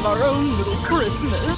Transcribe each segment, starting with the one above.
have our own little Christmas.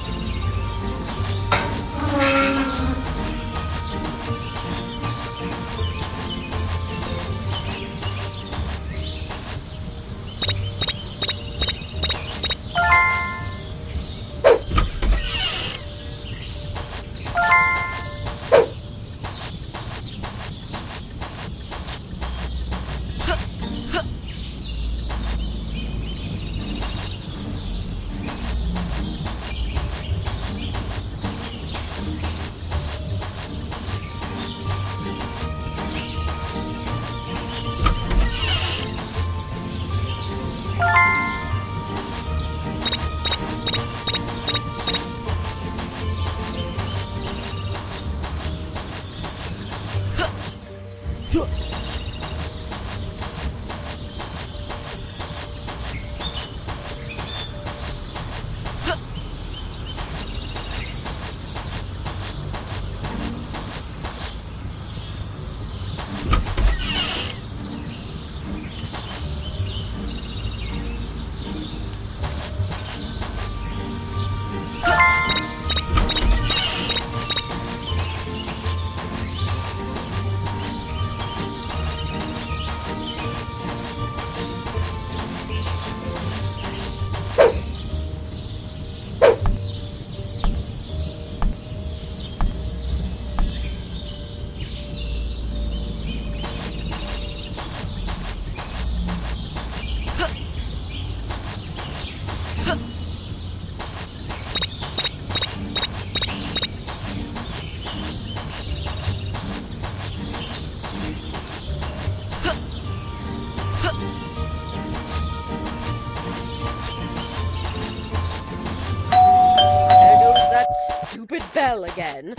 Stupid bell again.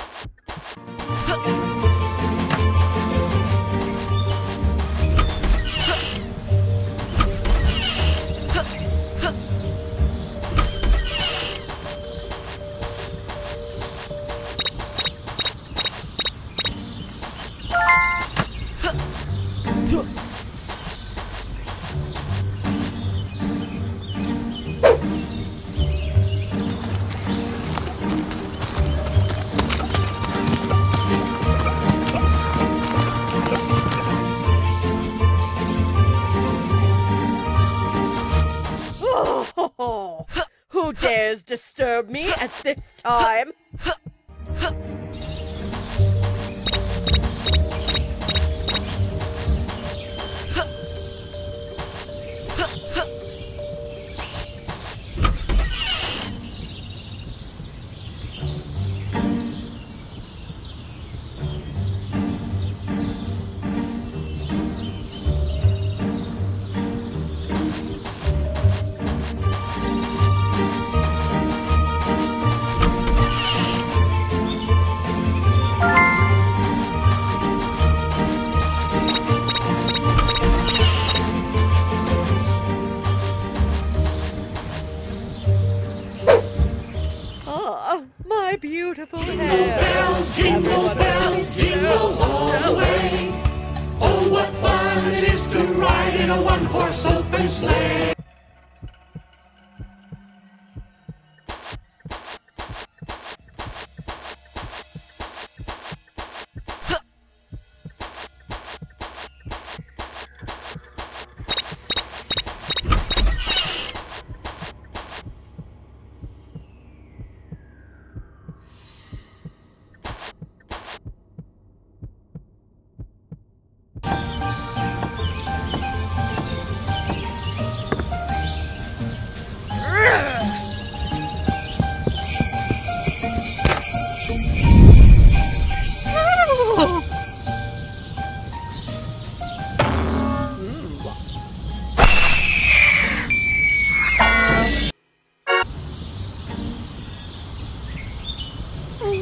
Who dares disturb me at this time? Beautiful jingle hair. Bells, jingle bells, jingle all the way. Oh, what fun it is to ride in a one-horse open sleigh.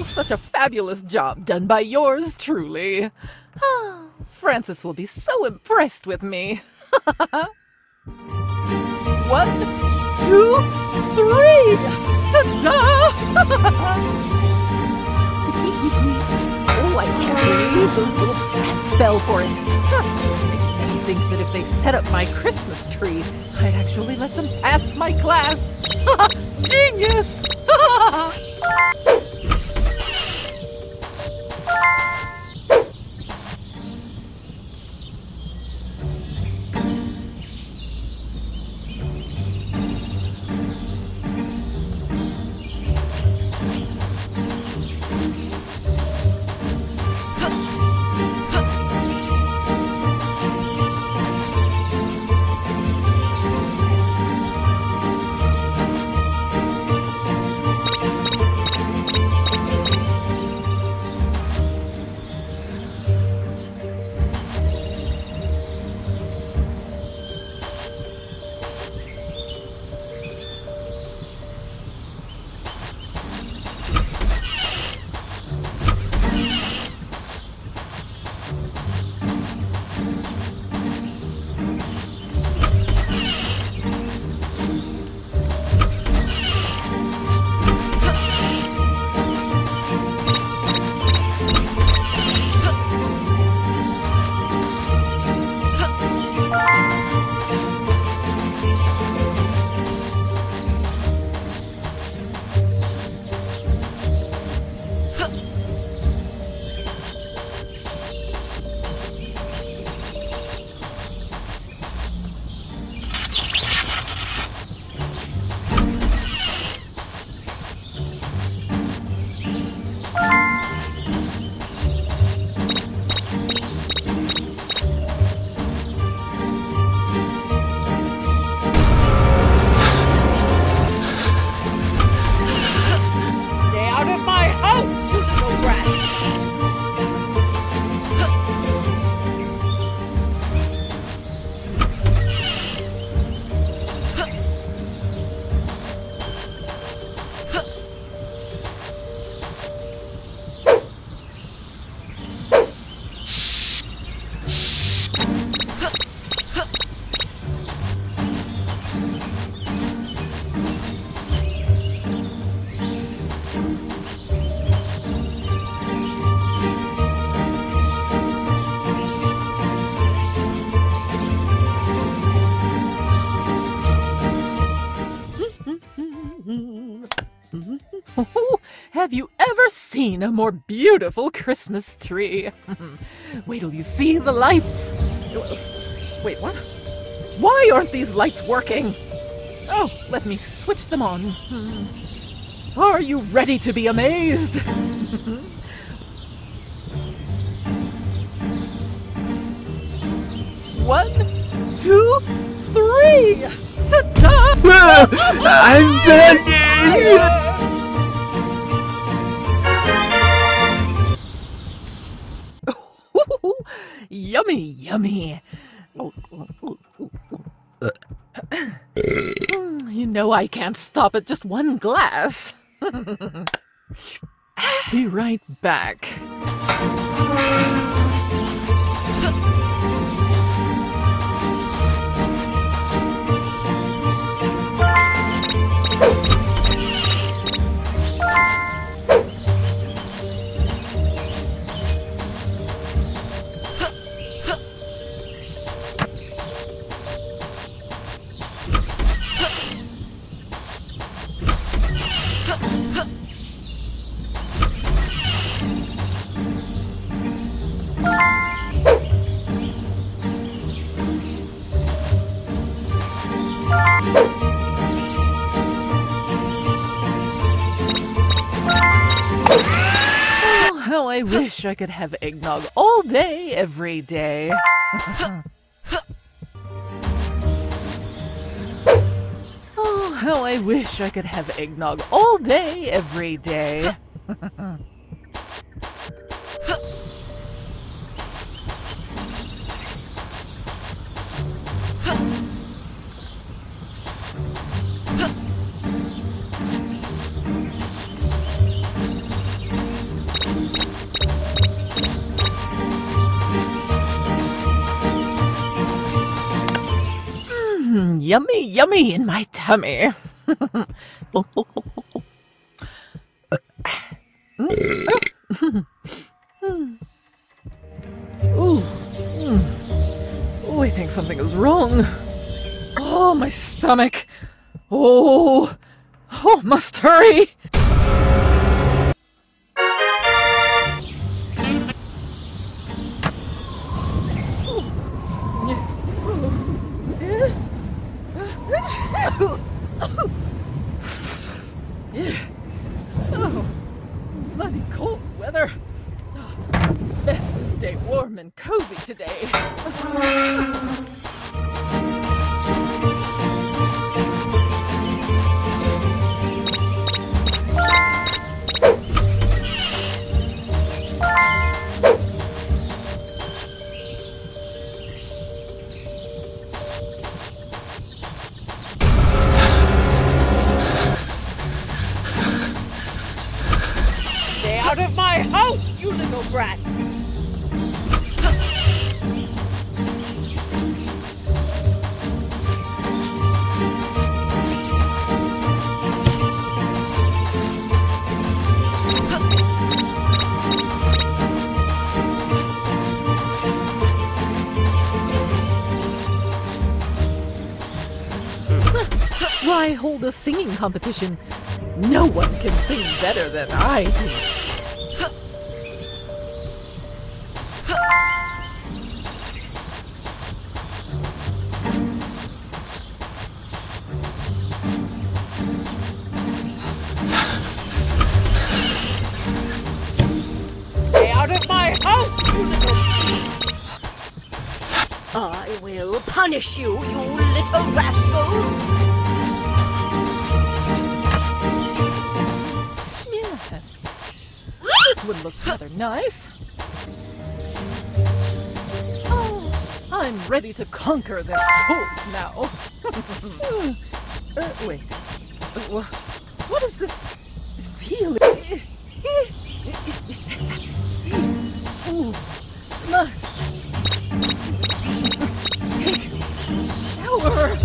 Such a fabulous job done by yours truly. Oh, Francis will be so impressed with me. 1, 2, 3! Ta-da! Oh, I can't believe those little brats fell for it. think that if they set up my Christmas tree, I'd actually let them pass my class. Genius! Have you ever seen a more beautiful Christmas tree? Wait till you see the lights. Wait, what? Why aren't these lights working? Oh, let me switch them on. Are you ready to be amazed? One, two, three! Ta-da! I'm bending! Yummy, yummy. You know I can't stop at just one glass. Be right back. I wish I could have eggnog all day, every day. Oh, how I wish I could have eggnog all day, every day. Yummy, yummy in my tummy. Ooh, ooh, I think something is wrong. Oh, my stomach. Oh, must hurry. Oh, bloody cold weather. Best to stay warm and cozy today. Out of my house, you little brat! Why hold a singing competition? No one can sing better than I do. I will punish you, you little rascal! Yes. This one looks rather nice. Oh, I'm ready to conquer this cold now. Wait. What is this feeling? Ooh, lust. Take a shower.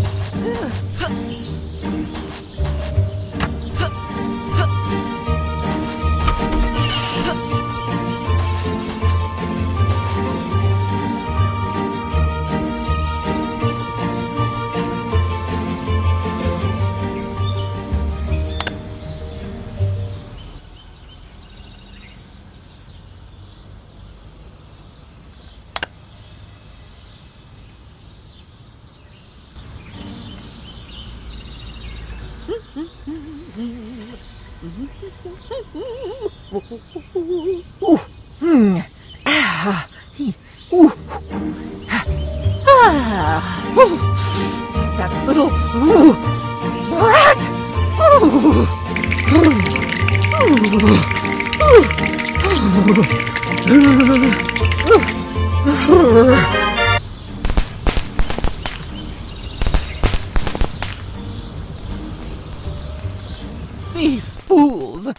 That little brat! These fools!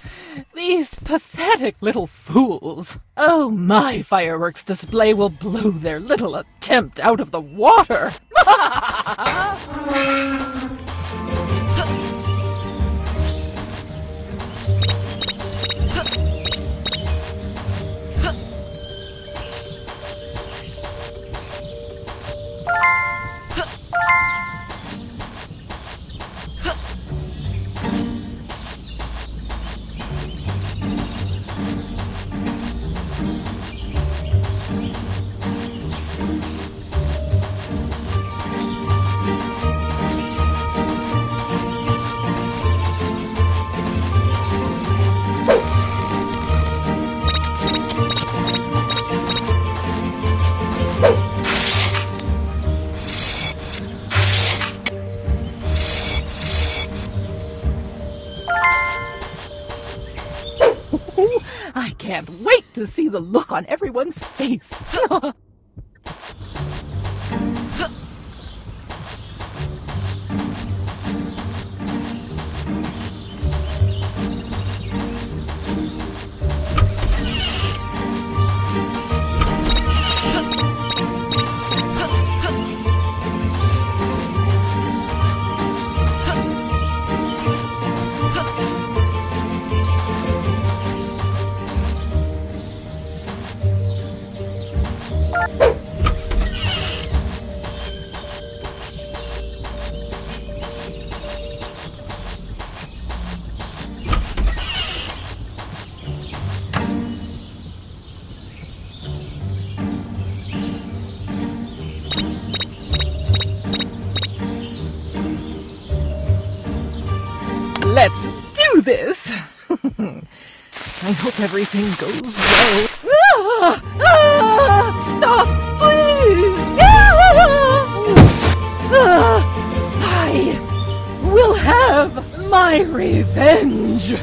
These pathetic little fools! Oh, my fireworks display will blow their little attempt out of the water! I can't wait to see the look on everyone's face. Let's do this! I hope everything goes well. Ah! Ah! Stop, please! Ah! Ah! I will have my revenge!